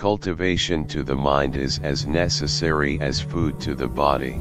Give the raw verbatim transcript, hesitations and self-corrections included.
Cultivation to the mind is as necessary as food to the body.